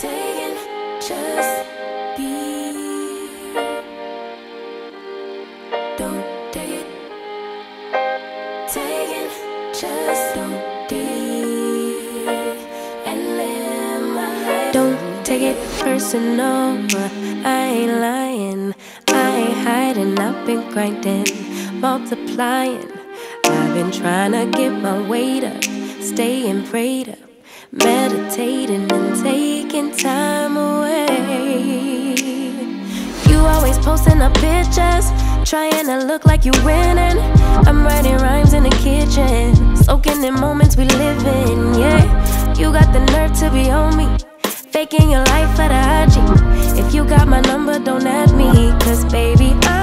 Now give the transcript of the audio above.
taken, just be. Don't take it, taken, just don't take. And live my life. Don't take it personal, I ain't lying, I ain't hiding, I've been grinding, multiplying. I've been trying to get my weight up, staying prayed up, meditating and taking time away. You always posting up pictures, trying to look like you winning. I'm writing rhymes in the kitchen, soaking in moments we live in, yeah. You got the nerve to be on me, faking your life for the IG. If you got my number, don't add me, cause baby, I'm